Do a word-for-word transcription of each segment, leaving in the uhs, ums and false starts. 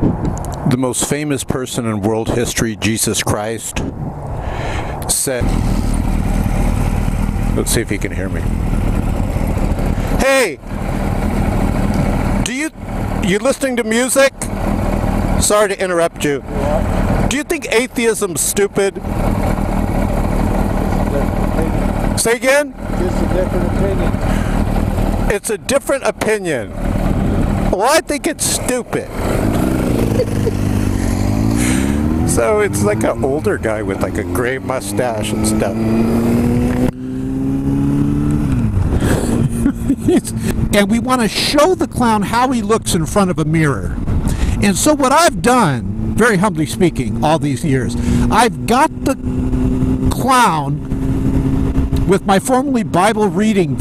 The most famous person in world history, Jesus Christ, said, let's see if he can hear me. Hey, do you, you listening to music? Sorry to interrupt you. Yeah. Do you think atheism's stupid? Say again? It's a different opinion. It's a different opinion. Well, I think it's stupid. So it's like an older guy with like a gray mustache and stuff. And we want to show the clown how he looks in front of a mirror. And so what I've done, very humbly speaking, all these years, I've got the clown with my formerly Bible reading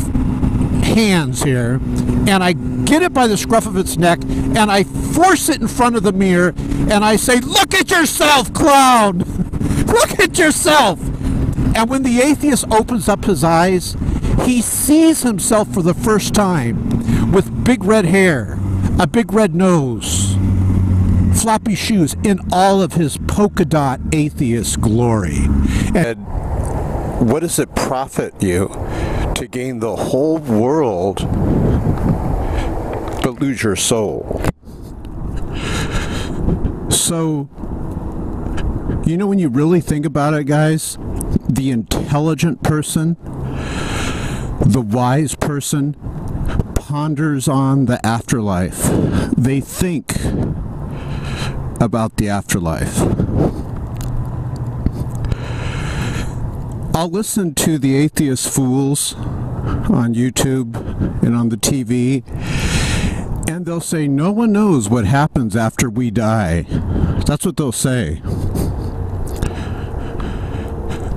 hands here, and I get it by the scruff of its neck, and I force it in front of the mirror, and I say, look at yourself, clown! Look at yourself! And when the atheist opens up his eyes, he sees himself for the first time with big red hair, a big red nose, floppy shoes, in all of his polka dot atheist glory. And what does it profit you to gain the whole world but lose your soul? So, you know, when you really think about it, guys, the intelligent person, the wise person, ponders on the afterlife. They think about the afterlife. I'll listen to the atheist fools on YouTube and on the T V, and they'll say, no one knows what happens after we die. That's what they'll say.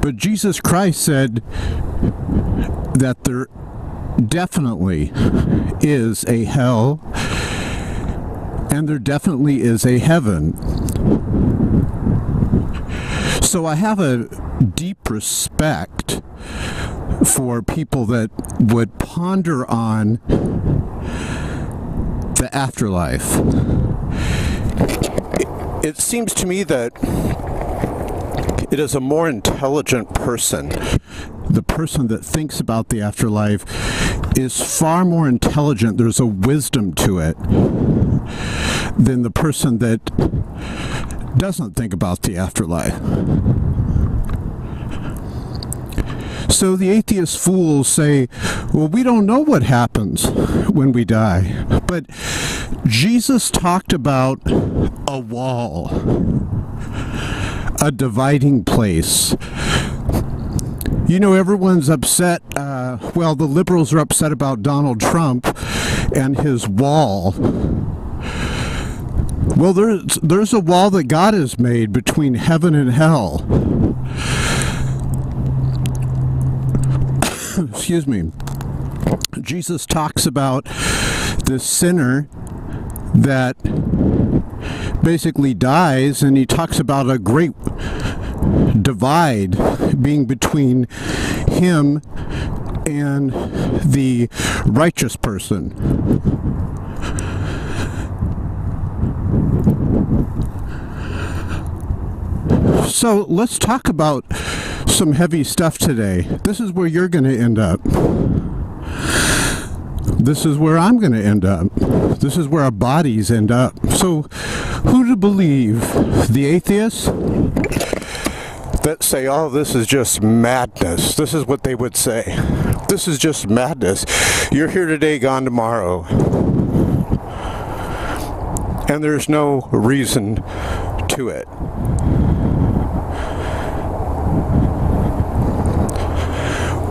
But Jesus Christ said that there definitely is a hell, and there definitely is a heaven. So I have a deep respect for people that would ponder on the afterlife. It, it seems to me that it is a more intelligent person. The person that thinks about the afterlife is far more intelligent. There's a wisdom to it than the person that doesn't think about the afterlife. So the atheist fools say, well, we don't know what happens when we die. But Jesus talked about a wall, a dividing place. You know, everyone's upset. Uh, well, the liberals are upset about Donald Trump and his wall. Well, there's, there's a wall that God has made between heaven and hell. Excuse me. Jesus talks about the sinner that basically dies, and he talks about a great divide being between him and the righteous person. So let's talk about some heavy stuff today. This is where you're going to end up. This is where I'm going to end up. This is where our bodies end up. So who to believe? The atheists that say, oh, this is just madness. This is what they would say. This is just madness. You're here today, gone tomorrow. And there's no reason to it.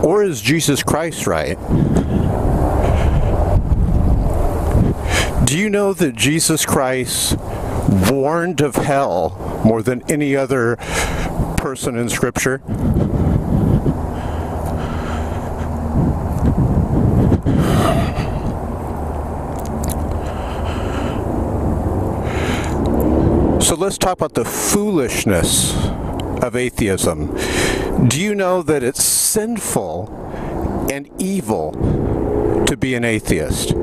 Or is Jesus Christ right? Do you know that Jesus Christ warned of hell more than any other person in Scripture? So let's talk about the foolishness of atheism. Do you know that it's sinful and evil to be an atheist?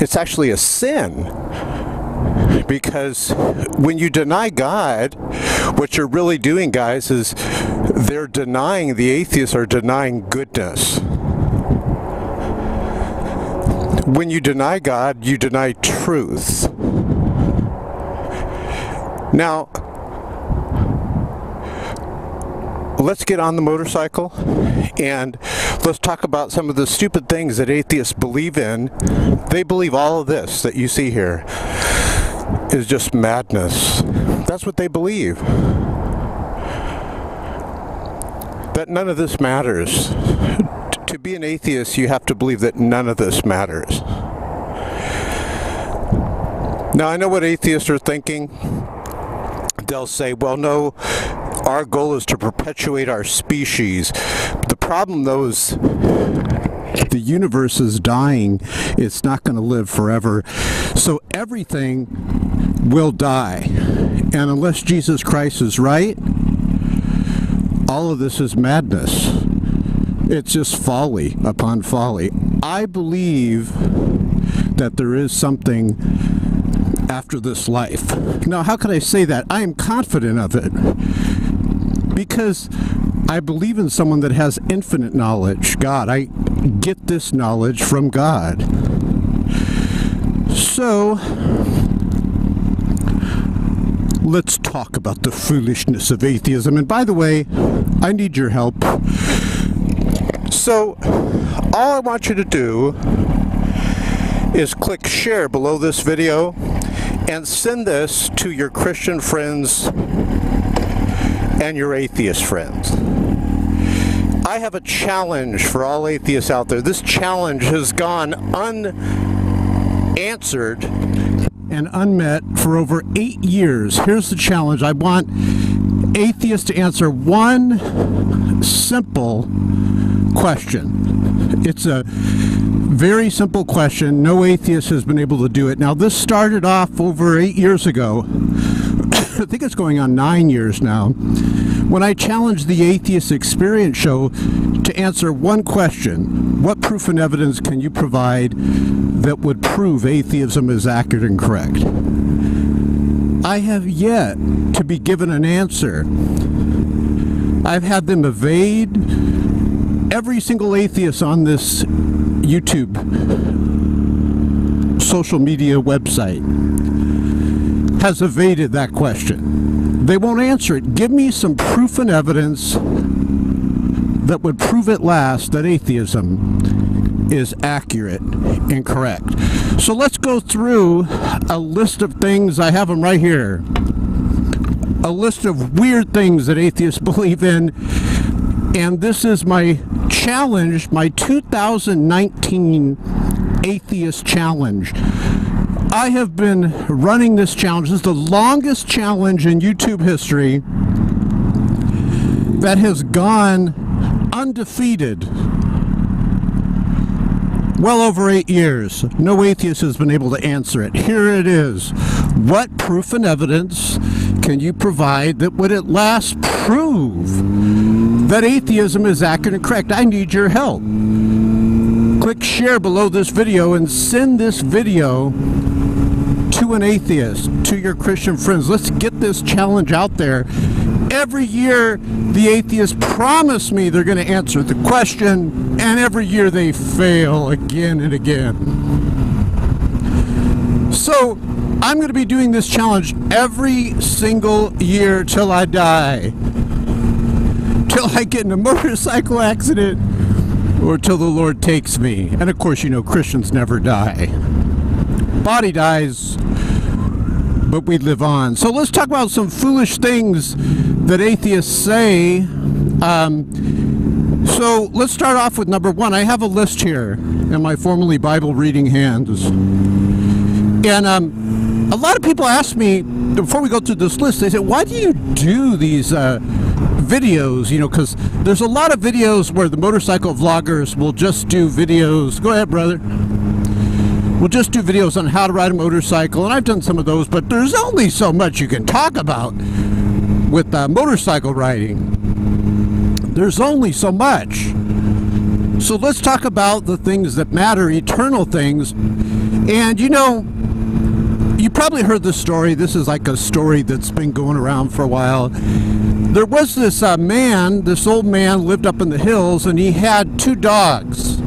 It's actually a sin. because when you deny God, what you're really doing, guys, is they're denying, the atheists are denying goodness. When you deny God, you deny truth. Now, let's get on the motorcycle and let's talk about some of the stupid things that atheists believe in. They believe all of this that you see here is just madness. That's what they believe. That none of this matters. To be an atheist, you have to believe that none of this matters. Now, I know what atheists are thinking. They'll say, well, no, our goal is to perpetuate our species. The problem, though, is the universe is dying. It's not going to live forever. So everything will die. And unless Jesus Christ is right, all of this is madness. It's just folly upon folly. I believe that there is something after this life. Now, how can I say that? I am confident of it, because I believe in someone that has infinite knowledge, God. I get this knowledge from God. So, let's talk about the foolishness of atheism. And by the way, I need your help. So, all I want you to do is click share below this video and send this to your Christian friends and your atheist friends. I have a challenge for all atheists out there. This challenge has gone unanswered and unmet for over eight years. Here's the challenge. I want atheists to answer one simple question. It's a very simple question. No atheist has been able to do it. Now, this started off over eight years ago. I think it's going on nine years now, when I challenged the Atheist Experience show to answer one question: what proof and evidence can you provide that would prove atheism is accurate and correct? I have yet to be given an answer. I've had them evade every single atheist on this YouTube social media website. Has evaded that question. They won't answer it. Give me some proof and evidence that would prove at last that atheism is accurate and correct. So let's go through a list of things. I have them right here. A list of weird things that atheists believe in. And this is my challenge, my two thousand nineteen Atheist Challenge. I have been running this challenge. This is the longest challenge in YouTube history that has gone undefeated. Well over eight years. No atheist has been able to answer it. Here it is. What proof and evidence can you provide that would at last prove that atheism is accurate and correct? I need your help. Click share below this video and send this video to an atheist, to your Christian friends. Let's get this challenge out there. Every year the atheists promise me they're going to answer the question, and every year they fail again and again. So I'm going to be doing this challenge every single year till I die, till I get in a motorcycle accident, or till the Lord takes me. And of course, you know, Christians never die. Body dies, but we live on. So let's talk about some foolish things that atheists say. Um, so let's start off with number one. I have a list here in my formerly Bible reading hands. And um, a lot of people ask me, before we go through this list, they say, why do you do these uh, videos? You know, because there's a lot of videos where the motorcycle vloggers will just do videos. Go ahead, brother. We'll just do videos on how to ride a motorcycle, and I've done some of those, but there's only so much you can talk about with uh, motorcycle riding. There's only so much. So let's talk about the things that matter, eternal things. And you know, you probably heard the story. This is like a story that's been going around for a while. There was this uh, man, this old man lived up in the hills, and he had two dogs.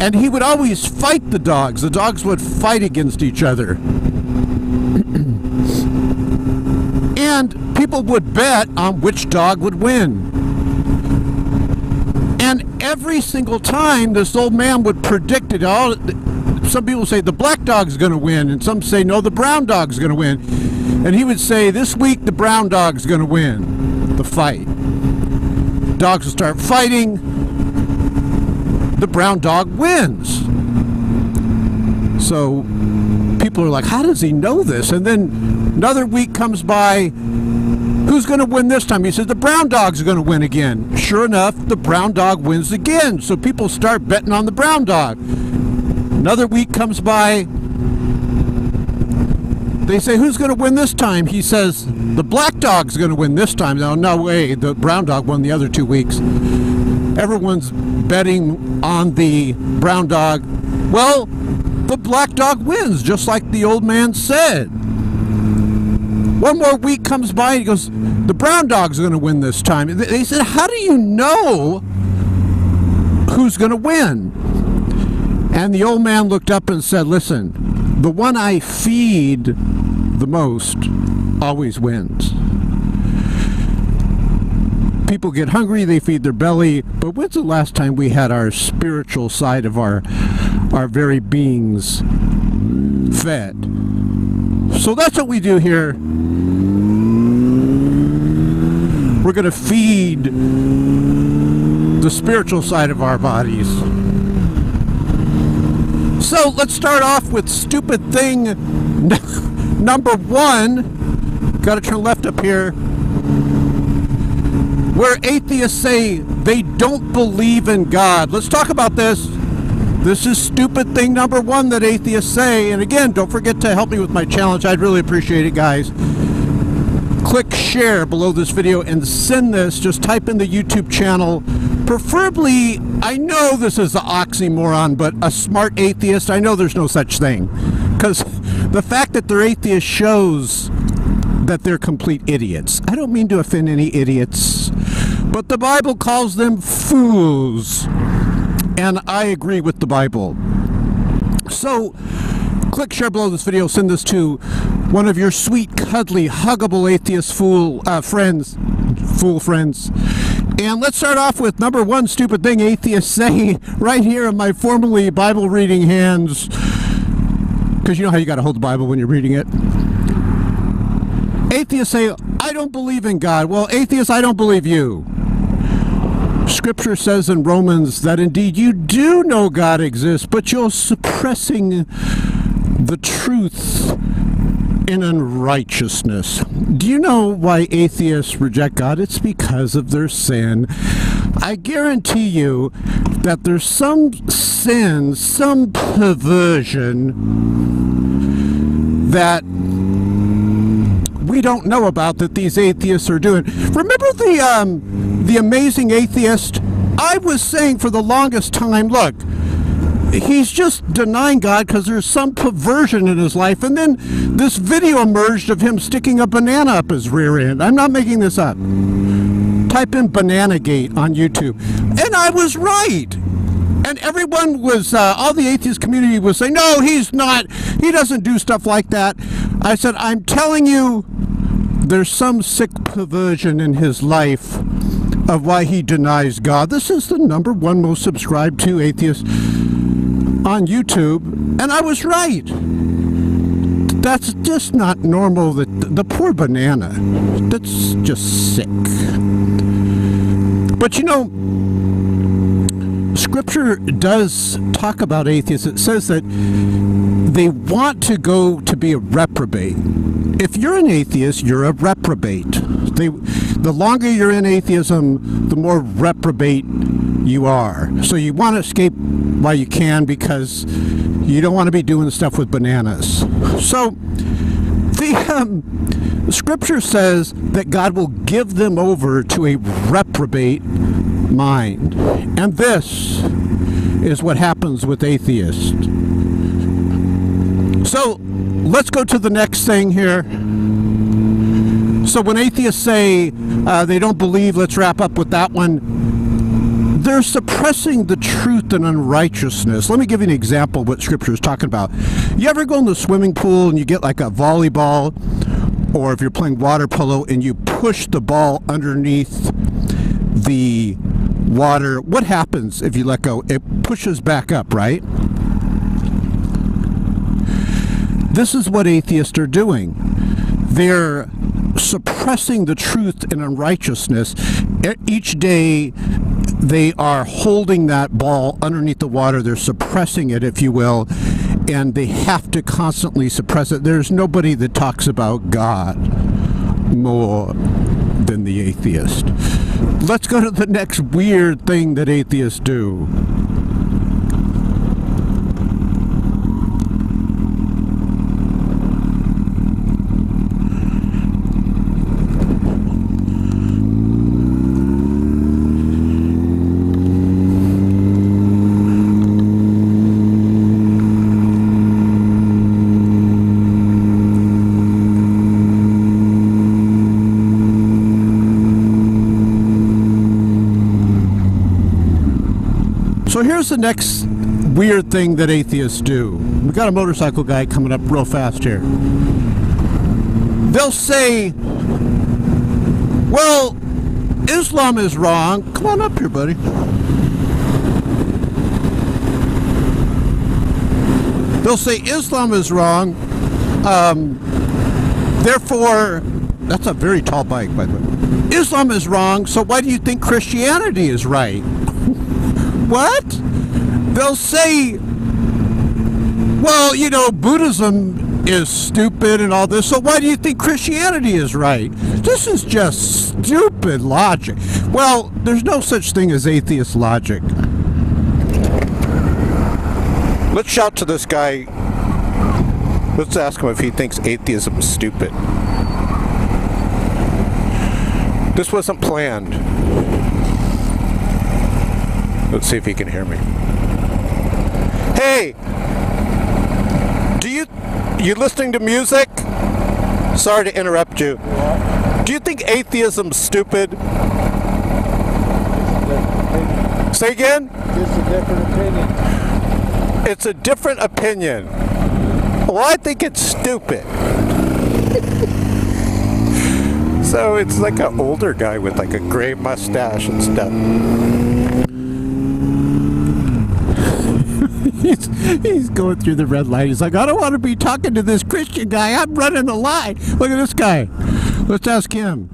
And he would always fight the dogs. The dogs would fight against each other. And people would bet on which dog would win. And every single time this old man would predict it all. Some people say the black dog's going to win, and some say no, the brown dog's going to win. And he would say, this week the brown dog's going to win the fight. Dogs will start fighting. The brown dog wins. So people are like, how does he know this? And then another week comes by, who's going to win this time? He says, the brown dog's going to win again. Sure enough, the brown dog wins again. So people start betting on the brown dog. Another week comes by, they say, who's going to win this time? He says, the black dog's going to win this time. No, no way, the brown dog won the other two weeks. Everyone's betting on the brown dog. Well, the black dog wins, just like the old man said. One more week comes by, and he goes, the brown dog's going to win this time. They said, how do you know who's going to win? And the old man looked up and said, listen, the one I feed the most always wins. People get hungry, they feed their belly, but when's the last time we had our spiritual side of our, our very beings fed? So that's what we do here. We're going to feed the spiritual side of our bodies. So let's start off with stupid thing number one. Gotta turn left up here. Where atheists say they don't believe in God. Let's talk about this. This is stupid thing number one that atheists say. And again, don't forget to help me with my challenge. I'd really appreciate it, guys. Click share below this video and send this. Just type in the YouTube channel. Preferably, I know this is an oxymoron, but a smart atheist, I know there's no such thing. Because the fact that they're atheists shows that they're complete idiots. I don't mean to offend any idiots, but the Bible calls them fools. And I agree with the Bible. So, click share below this video, send this to one of your sweet, cuddly, huggable atheist fool uh, friends, fool friends. And let's start off with number one stupid thing atheists say right here in my formerly Bible reading hands. Because you know how you got to hold the Bible when you're reading it. Atheists say, I don't believe in God. Well, atheists, I don't believe you. Scripture says in Romans that indeed you do know God exists, but you're suppressing the truth in unrighteousness. Do you know why atheists reject God? It's because of their sin. I guarantee you that there's some sin, some perversion that we don't know about that these atheists are doing. Remember the, um, the amazing atheist? I was saying for the longest time, look, he's just denying God because there's some perversion in his life. And then this video emerged of him sticking a banana up his rear end. I'm not making this up. Type in Bananagate on YouTube. And I was right. And everyone was, uh, all the atheist community was saying, no, he's not. He doesn't do stuff like that. I said, I'm telling you, there's some sick perversion in his life of why he denies God. This is the number one most subscribed to atheist on YouTube, and I was right. That's just not normal. The, the poor banana, that's just sick. But you know, Scripture does talk about atheists. It says that they want to go to be a reprobate. If you're an atheist, you're a reprobate. They, the longer you're in atheism, the more reprobate you are. So you want to escape while you can because you don't want to be doing stuff with bananas. So the um, Scripture says that God will give them over to a reprobate mind. And this is what happens with atheists. So let's go to the next thing here. So when atheists say uh, they don't believe, let's wrap up with that one, they're suppressing the truth and unrighteousness. Let me give you an example of what Scripture is talking about. You ever go in the swimming pool and you get like a volleyball, or if you're playing water polo and you push the ball underneath the water, what happens if you let go? It pushes back up, right? This is what atheists are doing. They're suppressing the truth and unrighteousness. Each day they are holding that ball underneath the water. They're suppressing it, if you will, and they have to constantly suppress it. There's nobody that talks about God more than the atheist. Let's go to the next weird thing that atheists do. So here's the next weird thing that atheists do. We got a motorcycle guy coming up real fast here. They'll say, well, Islam is wrong. Come on up here, buddy. They'll say Islam is wrong. Um, therefore, that's a very tall bike, by the way. Islam is wrong, so why do you think Christianity is right? What? They'll say, well, you know, Buddhism is stupid and all this, so why do you think Christianity is right? This is just stupid logic. Well, there's no such thing as atheist logic. Let's shout to this guy. Let's ask him if he thinks atheism is stupid. This wasn't planned. Let's see if he can hear me. Hey! Do you... You listening to music? Sorry to interrupt you. Yeah. Do you think atheism's stupid? It's a Say again? It's a different opinion. It's a different opinion. Well, I think it's stupid. So it's like an older guy with like a gray mustache and stuff. He's, he's going through the red light. He's like, I don't want to be talking to this Christian guy. I'm running the line. Look at this guy. Let's ask him.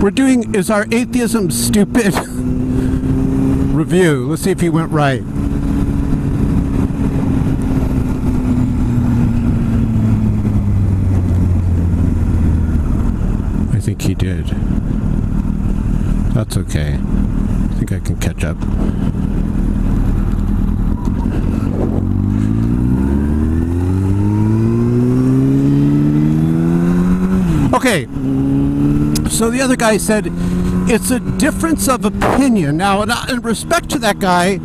We're doing, is our atheism stupid? Review. Let's see if he went right. I think he did. That's okay. I think I can catch up. Okay. So the other guy said, it's a difference of opinion. Now, in respect to that guy,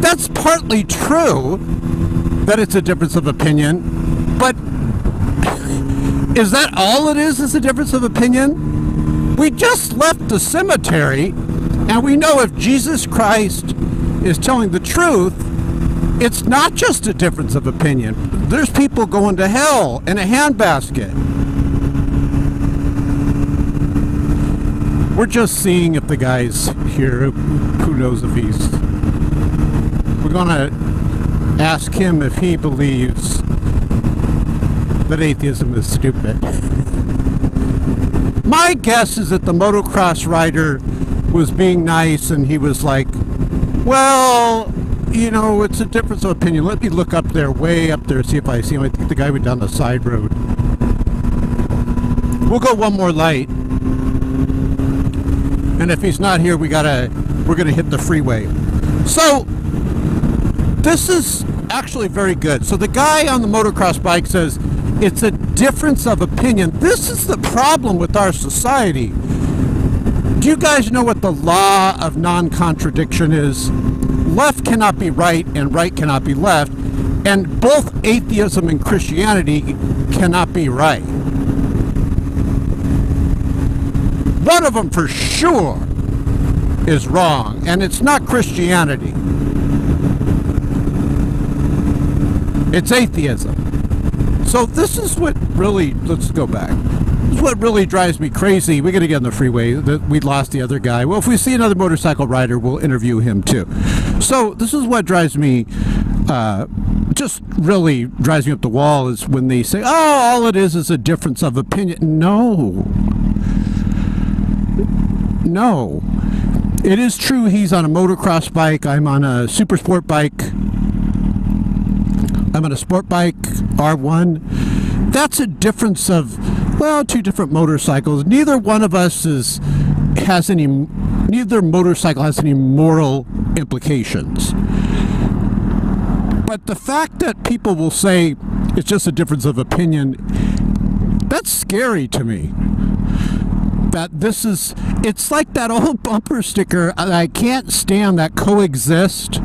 that's partly true that it's a difference of opinion, but is that all it is, is a difference of opinion? We just left the cemetery, and we know if Jesus Christ is telling the truth, it's not just a difference of opinion. There's people going to hell in a handbasket. We're just seeing if the guy's here. Who knows if he's... We're gonna ask him if he believes that atheism is stupid. My guess is that the motocross rider was being nice and he was like, well, you know, it's a difference of opinion. Let me look up there, way up there, see if I see him. I think the guy went down the side road. We'll go one more light. And if he's not here, we gotta, we're gonna hit the freeway. So, this is actually very good. So the guy on the motocross bike says, It's a difference of opinion. This is the problem with our society. Do you guys know what the law of non-contradiction is? Left cannot be right and right cannot be left, and both atheism and Christianity cannot be right. One of them for sure is wrong, and it's not Christianity. It's atheism. So this is what really, let's go back. This is what really drives me crazy. We're going to get on the freeway. We lost the other guy. Well, if we see another motorcycle rider, we'll interview him too. So this is what drives me, uh, just really drives me up the wall, is when they say, oh, all it is is a difference of opinion. No. No. It is true he's on a motocross bike. I'm on a super sport bike. I'm on a sport bike, R one. That's a difference of, well, two different motorcycles. Neither one of us is, has any, neither motorcycle has any moral implications. But the fact that people will say it's just a difference of opinion, that's scary to me. That this is, it's like that old bumper sticker, I can't stand that coexist.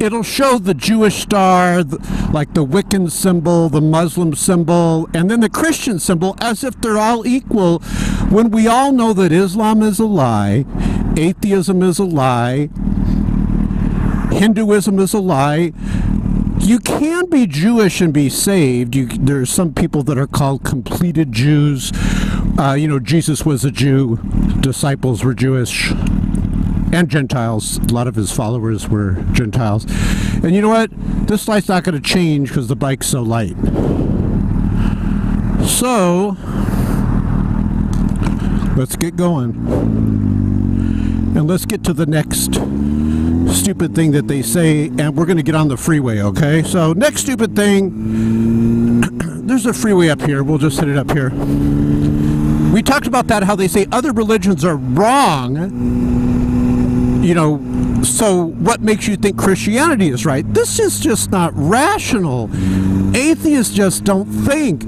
It'll show the Jewish star, like the Wiccan symbol, the Muslim symbol, and then the Christian symbol, as if they're all equal, when we all know that Islam is a lie, atheism is a lie, Hinduism is a lie. You can be Jewish and be saved. You, there are some people that are called completed Jews. Uh, you know, Jesus was a Jew. Disciples were Jewish. And Gentiles. A lot of his followers were Gentiles. And you know what? This light's not going to change because the bike's so light. So, let's get going. And let's get to the next stupid thing that they say, and we're going to get on the freeway, okay? So, next stupid thing, there's a freeway up here. We'll just hit it up here. We talked about that, how they say other religions are wrong. You know, so what makes you think Christianity is right? This is just not rational. Atheists just don't think.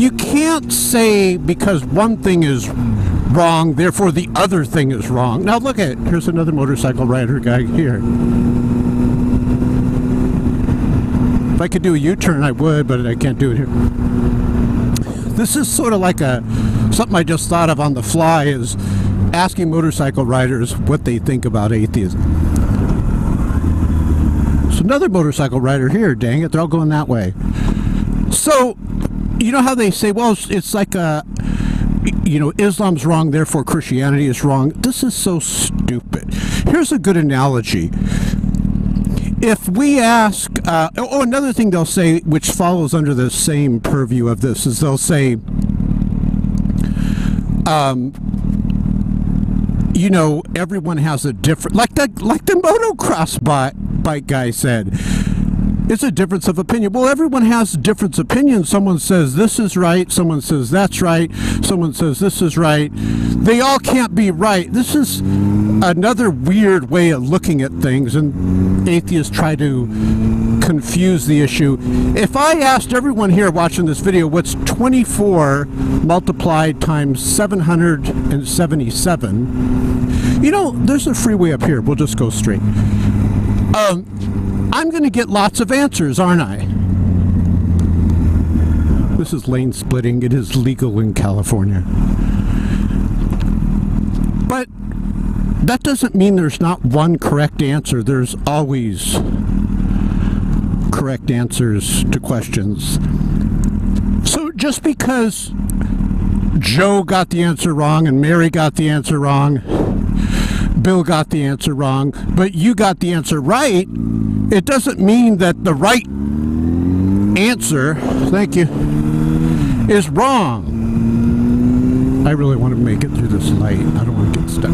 You can't say because one thing is wrong, therefore the other thing is wrong. Now look at it. Here's another motorcycle rider guy here. If I could do a U-turn, I would, but I can't do it here. This is sort of like a, something I just thought of on the fly, is asking motorcycle riders what they think about atheism. There's another motorcycle rider here, dang it, they're all going that way. So, you know how they say, well, it's like, a, you know, Islam's wrong, therefore Christianity is wrong. This is so stupid. Here's a good analogy. If we ask, uh, oh, another thing they'll say, which follows under the same purview of this, is they'll say, um, you know, everyone has a different, like the, like the motocross bike guy said, it's a difference of opinion. Well, everyone has different opinions. Someone says this is right, someone says that's right, someone says this is right. They all can't be right. This is another weird way of looking at things, and atheists try to confuse the issue. If I asked everyone here watching this video what's twenty-four multiplied times seven hundred seventy-seven, you know, there's a freeway up here, we'll just go straight. Um, I'm gonna get lots of answers, aren't I? This is lane splitting, it is legal in California. But that doesn't mean there's not one correct answer. There's always correct answers to questions. So just because Joe got the answer wrong and Mary got the answer wrong, Bill got the answer wrong, but you got the answer right, it doesn't mean that the right answer, thank you, is wrong. I really want to make it through this light. I don't want to get stuck.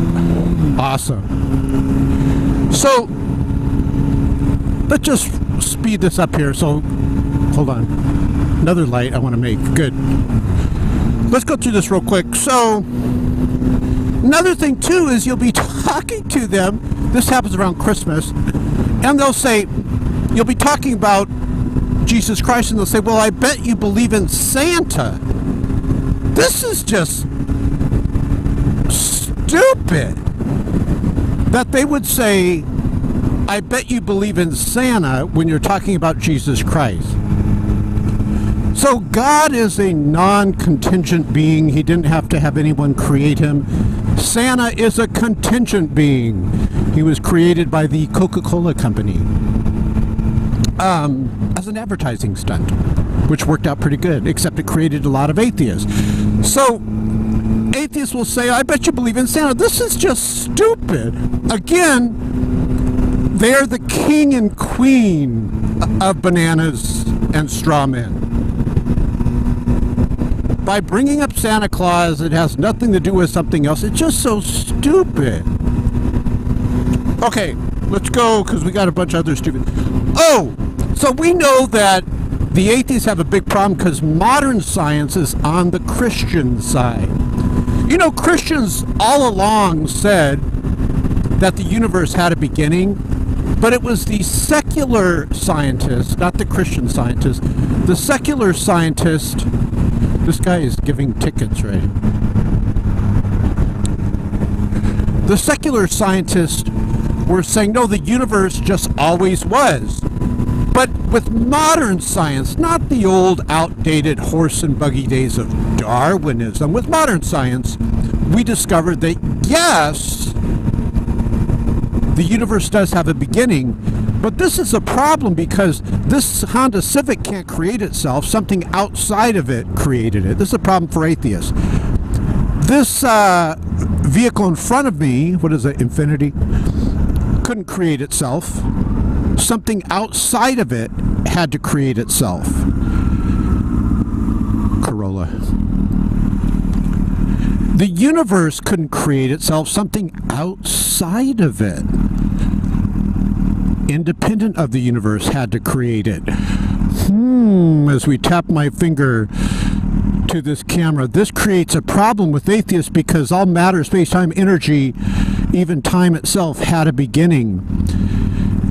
Awesome. So let's just speed this up here. So hold on, another light I want to make. Good, let's go through this real quick. So another thing too is you'll be talking to them, this happens around Christmas, and they'll say, you'll be talking about Jesus Christ, and they'll say, well, I bet you believe in Santa. This is just stupid that they would say, I bet you believe in Santa when you're talking about Jesus Christ. So God is a non-contingent being. He didn't have to have anyone create him. Santa is a contingent being. He was created by the Coca-Cola company um, as an advertising stunt, which worked out pretty good, except it created a lot of atheists. So atheists will say, I bet you believe in Santa. This is just stupid. Again, they're the king and queen of bananas and straw men. By bringing up Santa Claus, it has nothing to do with something else. It's just so stupid. Okay, let's go, because we got a bunch of other stupid. Oh, so we know that the atheists have a big problem because modern science is on the Christian side. You know, Christians all along said that the universe had a beginning, but it was the secular scientists, not the Christian scientists, the secular scientists. This guy is giving tickets, right? The secular scientists were saying, no, the universe just always was. But with modern science, not the old outdated horse and buggy days of Darwinism, with modern science, we discovered that, yes, the universe does have a beginning. But this is a problem because this Honda Civic can't create itself. Something outside of it created it. This is a problem for atheists. This uh, vehicle in front of me, what is it, Infinity, couldn't create itself. Something outside of it had to create itself. Corolla. The universe couldn't create itself. Something outside of it, independent of the universe, had to create it. Hmm, as we tap my finger to this camera, this creates a problem with atheists because all matter, space, time, energy, even time itself had a beginning.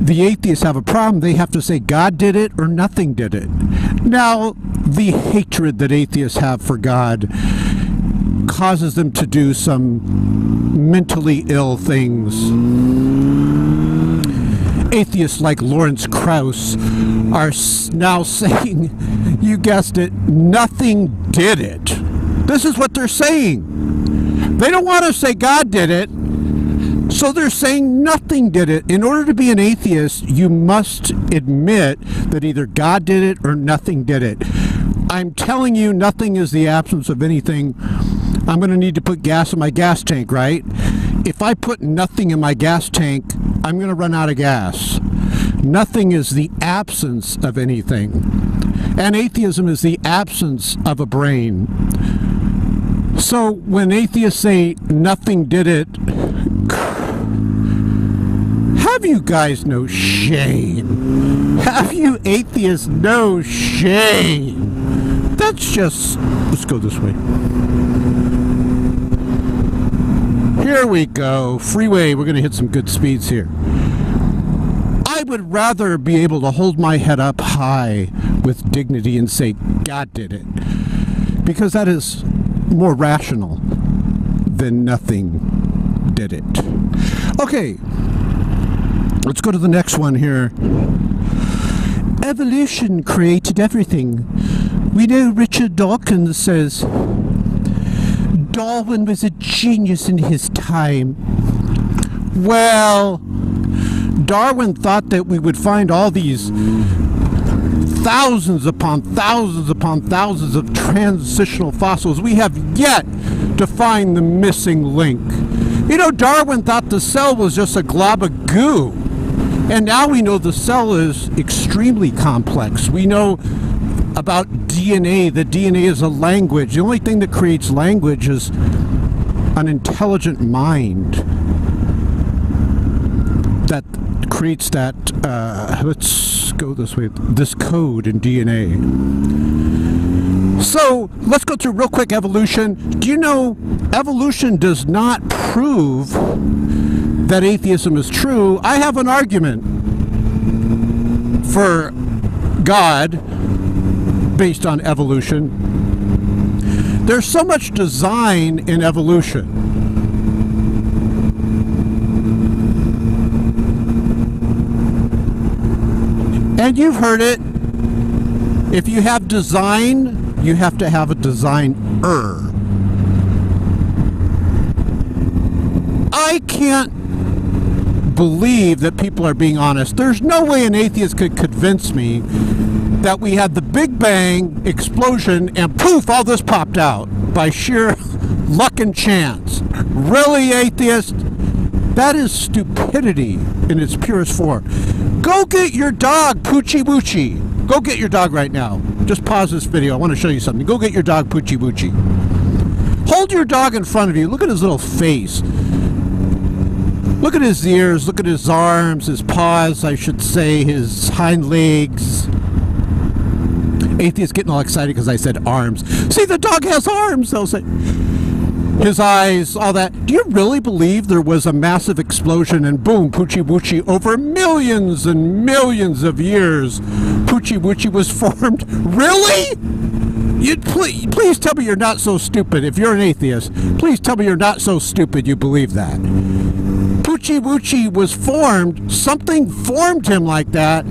The atheists have a problem. They have to say God did it or nothing did it. Now, the hatred that atheists have for God causes them to do some mentally ill things. Atheists like Lawrence Krauss are now saying, you guessed it, nothing did it. This is what they're saying. They don't want to say God did it, so they're saying nothing did it. In order to be an atheist, you must admit that either God did it or nothing did it. I'm telling you, nothing is the absence of anything. I'm going to need to put gas in my gas tank, right? If I put nothing in my gas tank, I'm going to run out of gas. Nothing is the absence of anything. And atheism is the absence of a brain. So when atheists say nothing did it, have you guys no shame? Have you atheists no shame? That's just, let's go this way. Here we go. Freeway. We're going to hit some good speeds here. I would rather be able to hold my head up high with dignity and say, God did it. Because that is more rational than nothing did it. Okay. Let's go to the next one here. Evolution created everything. We know Richard Dawkins says, Darwin was a genius in his time. Well, Darwin thought that we would find all these thousands upon thousands upon thousands of transitional fossils. We have yet to find the missing link. You know, Darwin thought the cell was just a glob of goo. And now we know the cell is extremely complex. We know about D N A. The D N A is a language. The only thing that creates language is an intelligent mind that creates that, uh, let's go this way, this code in D N A. So let's go through real quick evolution. Do you know evolution does not prove that atheism is true? I have an argument for God based on evolution. There's so much design in evolution. And you've heard it. If you have design, you have to have a designer. I can't believe that people are being honest. There's no way an atheist could convince me that we had the Big Bang explosion and poof, all this popped out by sheer luck and chance. Really, atheist? That is stupidity in its purest form. Go get your dog, Poochie Woochie. Go get your dog right now. Just pause this video. I want to show you something. Go get your dog, Poochie Woochie. Hold your dog in front of you. Look at his little face. Look at his ears, look at his arms, his paws, I should say, his hind legs. Atheists getting all excited because I said arms. See, the dog has arms, they'll say. His eyes, all that. Do you really believe there was a massive explosion and boom, Poochie Woochie, over millions and millions of years, Poochie Woochie was formed? Really? You'd please, please tell me you're not so stupid. If you're an atheist, please tell me you're not so stupid you believe that. Poochie Woochie was formed, something formed him like that,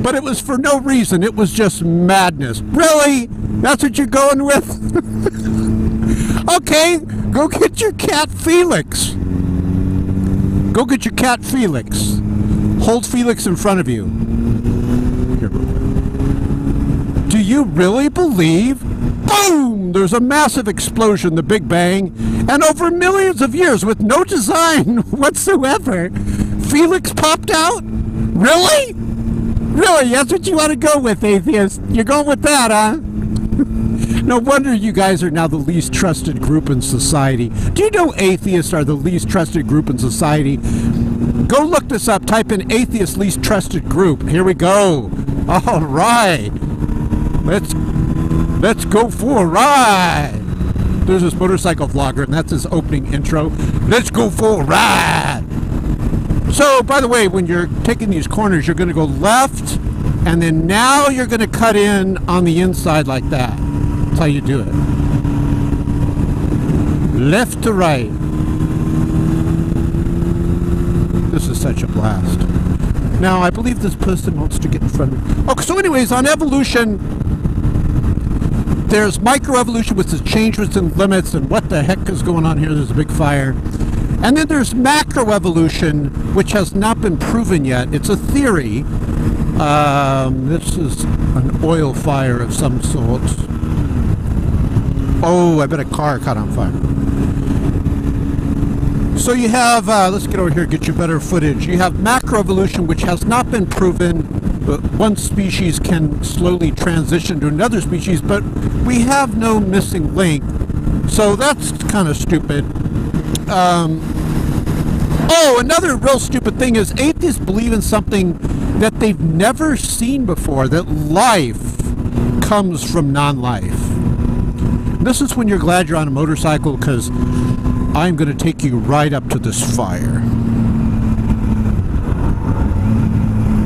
but it was for no reason, it was just madness. Really? That's what you're going with? Okay, go get your cat Felix. Go get your cat Felix. Hold Felix in front of you. Here. Do you really believe? Boom! There's a massive explosion, the Big Bang, and over millions of years with no design whatsoever, Felix popped out? Really? Really, that's what you want to go with, atheist? You're going with that, huh? No wonder you guys are now the least trusted group in society. Do you know atheists are the least trusted group in society? Go look this up. Type in atheist least trusted group. Here we go. All right. Let's Let's go for a ride. There's this motorcycle vlogger, and that's his opening intro. Let's go for a ride. So, by the way, when you're taking these corners, you're going to go left, and then now you're going to cut in on the inside like that. That's how you do it. Left to right. This is such a blast. Now, I believe this person wants to get in front of me. Okay, so anyways, on evolution, there's microevolution, which is change within limits, and what the heck is going on here? There's a big fire. And then there's macroevolution, which has not been proven yet. It's a theory. Um, this is an oil fire of some sort. Oh, I bet a car caught on fire. So you have, uh, let's get over here and get you better footage. You have macroevolution, which has not been proven. But one species can slowly transition to another species, but we have no missing link, so that's kind of stupid. Um, oh, another real stupid thing is atheists believe in something that they've never seen before, that life comes from non-life. This is when you're glad you're on a motorcycle, because I'm going to take you right up to this fire.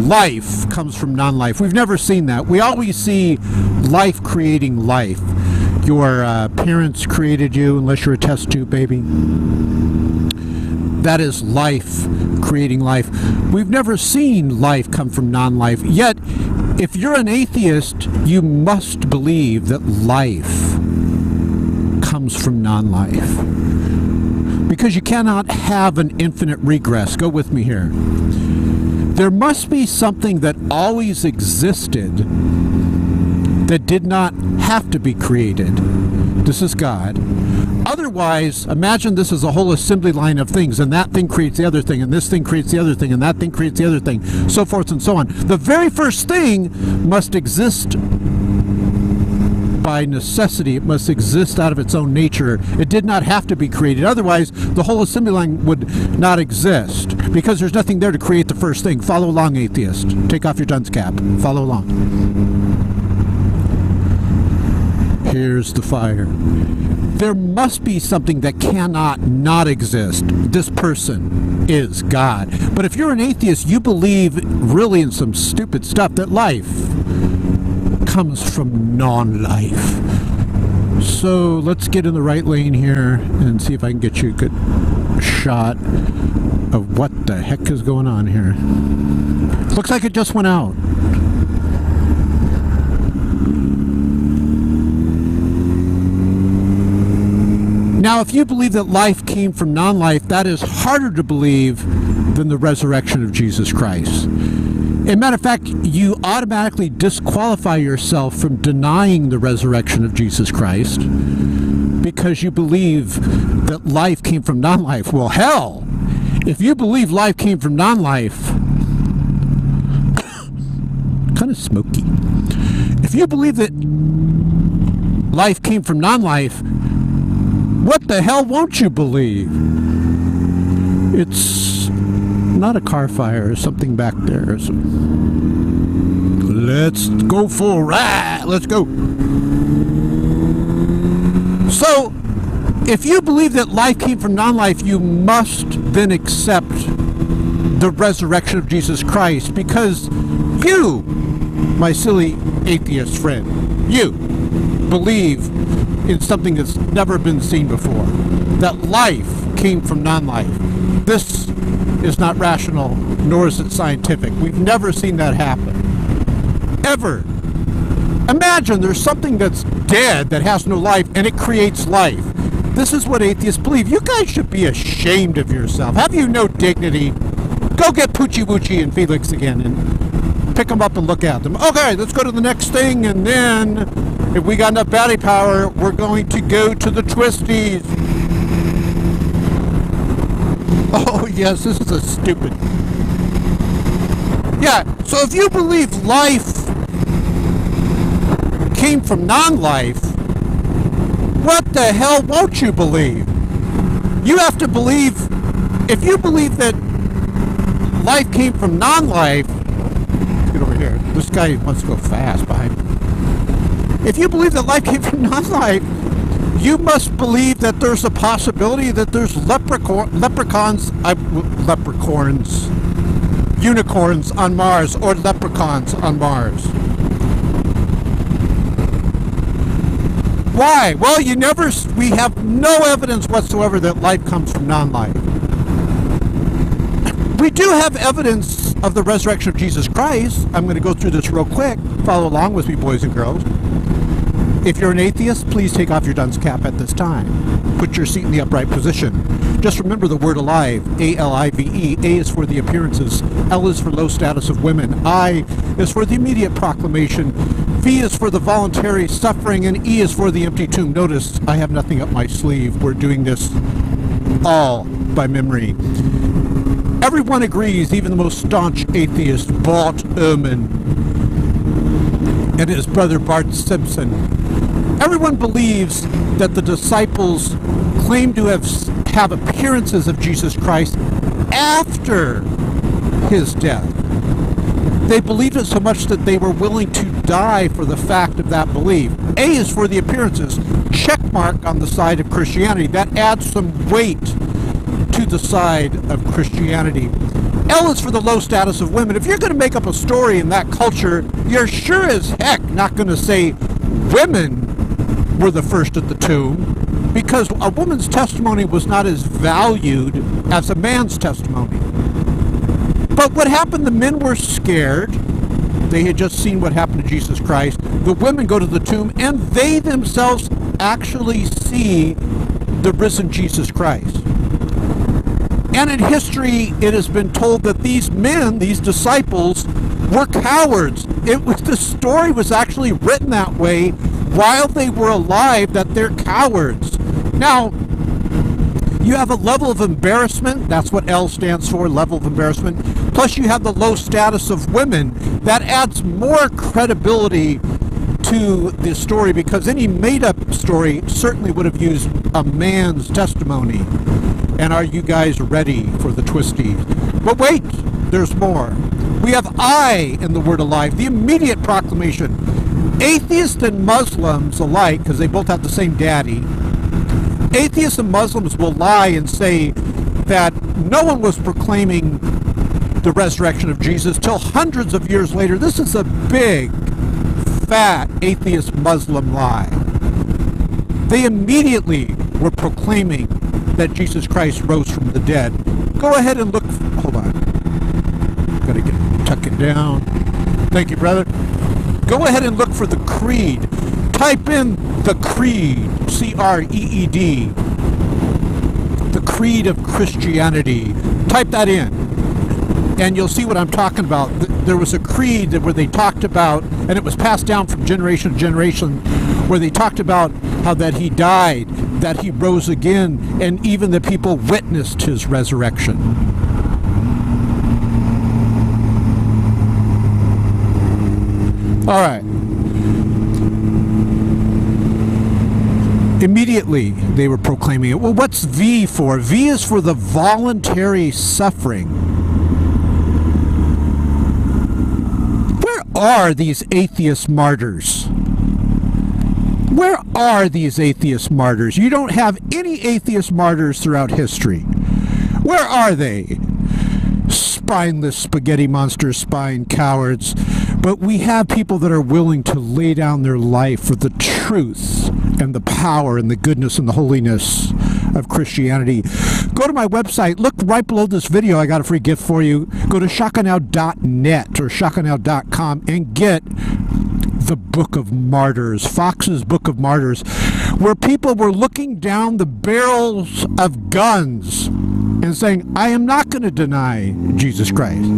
Life comes from non-life. We've never seen that. We always see life creating life. Your uh, parents created you, unless you're a test tube baby. That is life creating life. We've never seen life come from non-life. Yet, if you're an atheist, you must believe that life comes from non-life. Because you cannot have an infinite regress. Go with me here. There must be something that always existed that did not have to be created. This is God. Otherwise, imagine this is a whole assembly line of things, and that thing creates the other thing, and this thing creates the other thing, and that thing creates the other thing, so forth and so on. The very first thing must exist by necessity. It must exist out of its own nature. It did not have to be created. Otherwise, the whole assembly line would not exist because there's nothing there to create the first thing. Follow along, atheist. Take off your dunce cap. Follow along. Here's the fire. There must be something that cannot not exist. This person is God. But if you're an atheist, you believe really in some stupid stuff that life comes from non-life. So let's get in the right lane here and see if I can get you a good shot of what the heck is going on here. Looks like it just went out. Now, if you believe that life came from non-life, that is harder to believe than the resurrection of Jesus Christ. As a matter of fact, you automatically disqualify yourself from denying the resurrection of Jesus Christ because you believe that life came from non-life. Well, hell, if you believe life came from non-life, kind of smoky. If you believe that life came from non-life, what the hell won't you believe? It's not a car fire or something back there. So let's go for a ride. Let's go. So, if you believe that life came from non-life, you must then accept the resurrection of Jesus Christ, because you, my silly atheist friend, you believe in something that's never been seen before, that life came from non-life. This is not rational, nor is it scientific. We've never seen that happen, ever. Imagine there's something that's dead that has no life and it creates life. This is what atheists believe. You guys should be ashamed of yourself. Have you no dignity? Go get Poochie Woochie and Felix again and pick them up and look at them. Okay, let's go to the next thing, and then if we got enough battery power, we're going to go to the twisties. Oh yes, this is a stupid. Yeah, so if you believe life came from non-life, what the hell won't you believe? You have to believe, if you believe that life came from non-life, let's get over here, this guy wants to go fast behind me. If you believe that life came from non-life, you must believe that there's a possibility that there's leprechaun, leprechauns, I, leprechauns, unicorns on Mars, or leprechauns on Mars. Why? Well, you never. We have no evidence whatsoever that life comes from non-life. We do have evidence of the resurrection of Jesus Christ. I'm going to go through this real quick. Follow along with me, boys and girls. If you're an atheist, please take off your dunce cap at this time. Put your seat in the upright position. Just remember the word alive, A L I V E. A is for the appearances. L is for low status of women. I is for the immediate proclamation. V is for the voluntary suffering. And E is for the empty tomb. Notice I have nothing up my sleeve. We're doing this all by memory. Everyone agrees, even the most staunch atheist, Bart Ehrman, and his brother Bart Simpson. Everyone believes that the disciples claim to have, have appearances of Jesus Christ after his death. They believed it so much that they were willing to die for the fact of that belief. A is for the appearances. Check mark on the side of Christianity. That adds some weight to the side of Christianity. L is for the low status of women. If you're going to make up a story in that culture, you're sure as heck not going to say women were the first at the tomb, because a woman's testimony was not as valued as a man's testimony. But what happened, the men were scared. They had just seen what happened to Jesus Christ. The women go to the tomb and they themselves actually see the risen Jesus Christ. And in history, it has been told that these men, these disciples, were cowards. It was, the story was actually written that way while they were alive, that they're cowards. Now, you have a level of embarrassment, that's what L stands for, level of embarrassment, plus you have the low status of women. That adds more credibility to the story, because any made-up story certainly would have used a man's testimony. And are you guys ready for the twisties? But wait, there's more. We have I in the word alive, the immediate proclamation. Atheists and Muslims alike, because they both have the same daddy, atheists and Muslims will lie and say that no one was proclaiming the resurrection of Jesus till hundreds of years later. This is a big fat atheist Muslim lie. They immediately were proclaiming that Jesus Christ rose from the dead. Go ahead and look, hold on, gotta get, tuck it down. Thank you, brother. Go ahead and look for the creed. Type in the creed, C R E E D, the creed of Christianity. Type that in, and you'll see what I'm talking about. There was a creed where they talked about, and it was passed down from generation to generation, where they talked about how that he died, that he rose again, and even the people witnessed his resurrection. All right. Immediately they were proclaiming it. Well, what's V for? V is for the voluntary suffering. Where are these atheist martyrs? Where are these atheist martyrs? You don't have any atheist martyrs throughout history. Where are they? Spineless spaghetti monsters, spine cowards. But we have people that are willing to lay down their life for the truth and the power and the goodness and the holiness of Christianity. Go to my website. Look right below this video. I got a free gift for you. Go to shaka now dot net or shaka now dot com and get the Book of Martyrs, Fox's Book of Martyrs, where people were looking down the barrels of guns and saying, I am not going to deny Jesus Christ.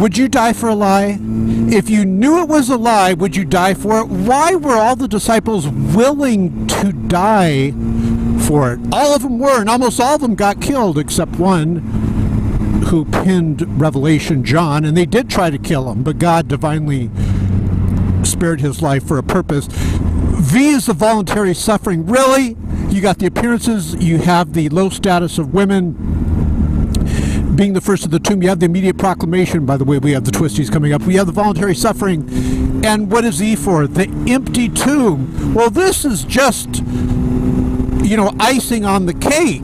Would you die for a lie? If you knew it was a lie, would you die for it? Why were all the disciples willing to die for it? All of them were, and almost all of them got killed except one who penned Revelation John, and they did try to kill him, but God divinely spared his life for a purpose. V is the voluntary suffering. Really? You got the appearances, you have the low status of women being the first of the tomb, you have the immediate proclamation. By the way, we have the twisties coming up. We have the voluntary suffering. And what is E for? The empty tomb. Well, this is just, you know, icing on the cake.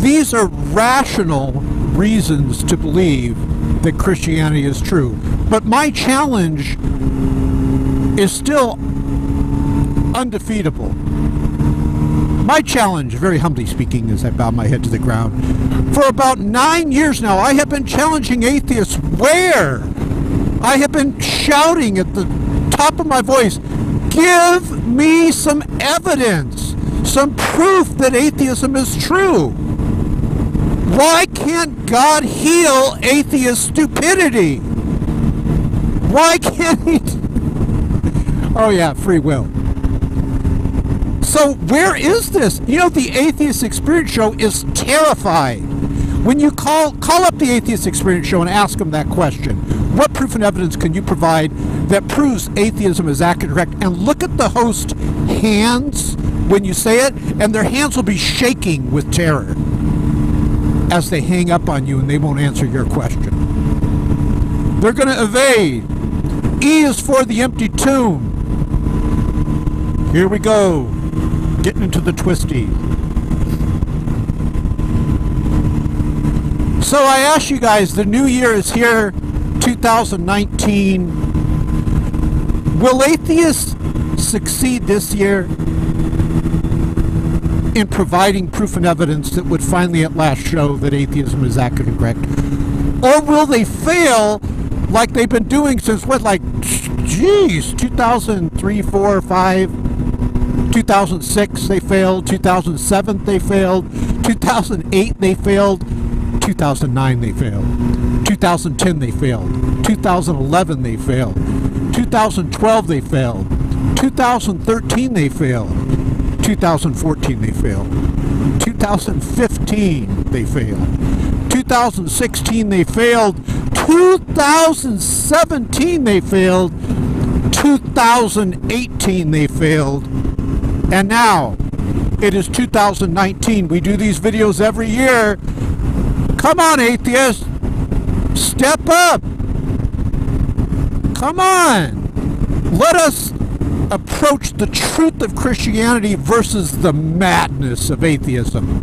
These are rational reasons to believe that Christianity is true. But my challenge is still undefeatable. My challenge, very humbly speaking, as I bow my head to the ground, for about nine years now, I have been challenging atheists where? I have been shouting at the top of my voice, give me some evidence, some proof that atheism is true. Why can't God heal atheist stupidity? Why can't he? Oh yeah, free will. So where is this? You know, the Atheist Experience Show is terrified. When you call call up the Atheist Experience Show and ask them that question, what proof and evidence can you provide that proves atheism is accurate and correct? And look at the host hands when you say it, and their hands will be shaking with terror as they hang up on you and they won't answer your question. They're going to evade. E is for the empty tomb. Here we go. Getting into the twisty. So I ask you guys, the new year is here, two thousand nineteen. Will atheists succeed this year in providing proof and evidence that would finally at last show that atheism is accurate and correct? Or will they fail like they've been doing since what, like, geez, two thousand three, four, five? two thousand six they failed, two thousand seven they failed, two thousand eight they failed, two thousand nine they failed, two thousand ten they failed, two thousand eleven they failed, two thousand twelve they failed, two thousand thirteen they failed, two thousand fourteen they failed, two thousand fifteen they failed, two thousand sixteen they failed, two thousand seventeen they failed, two thousand eighteen they failed. And now, it is two thousand nineteen. We do these videos every year. Come on, atheists. Step up. Come on. Let us approach the truth of Christianity versus the madness of atheism.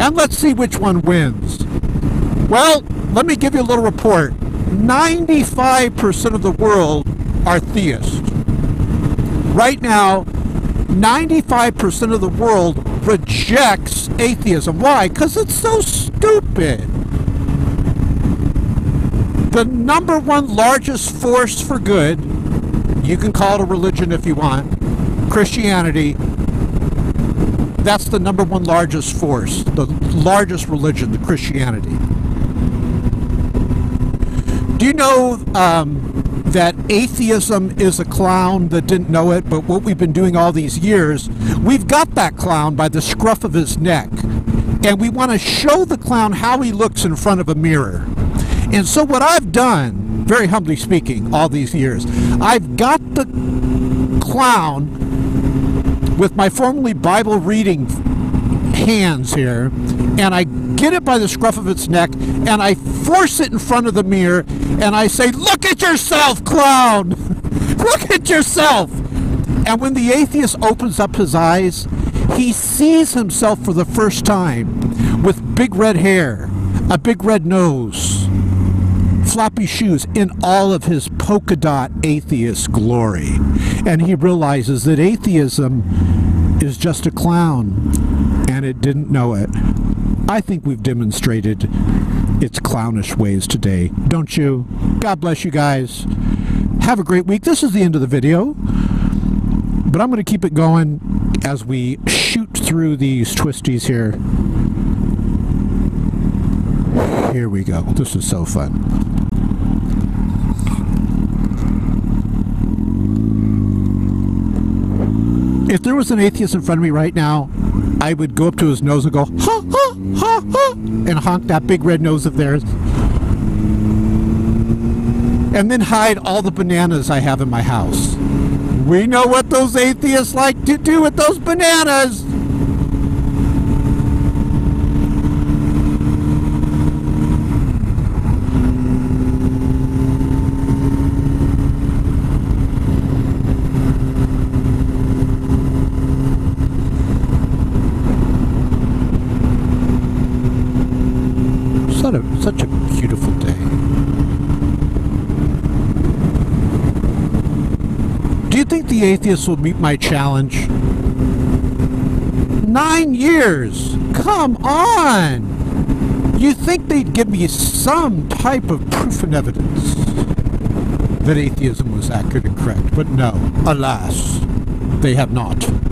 And let's see which one wins. Well, let me give you a little report. ninety-five percent of the world are theists. Right now, ninety-five percent of the world rejects atheism. Why? Because it's so stupid. The number one largest force for good, you can call it a religion if you want, Christianity, that's the number one largest force, the largest religion, the Christianity. Do you know um, that atheism is a clown that didn't know it, but what we've been doing all these years, we've got that clown by the scruff of his neck, and we want to show the clown how he looks in front of a mirror. And so what I've done, very humbly speaking, all these years, I've got the clown with my formerly Bible reading hands here, and I get it by the scruff of its neck, and I force it in front of the mirror, and I say, look at yourself, clown! Look at yourself! And when the atheist opens up his eyes, he sees himself for the first time with big red hair, a big red nose, floppy shoes, in all of his polka dot atheist glory. And he realizes that atheism is just a clown, and it didn't know it. I think we've demonstrated its clownish ways today, don't you? God bless you guys. Have a great week. This is the end of the video, but I'm going to keep it going as we shoot through these twisties here. Here we go. This is so fun. If there was an atheist in front of me right now, I would go up to his nose and go, ha, ha, ha, ha, and honk that big red nose of theirs. And then hide all the bananas I have in my house. We know what those atheists like to do with those bananas. Such a beautiful day. Do you think the atheists will meet my challenge? Nine years! Come on! You think they'd give me some type of proof and evidence that atheism was accurate and correct, but no, alas, they have not.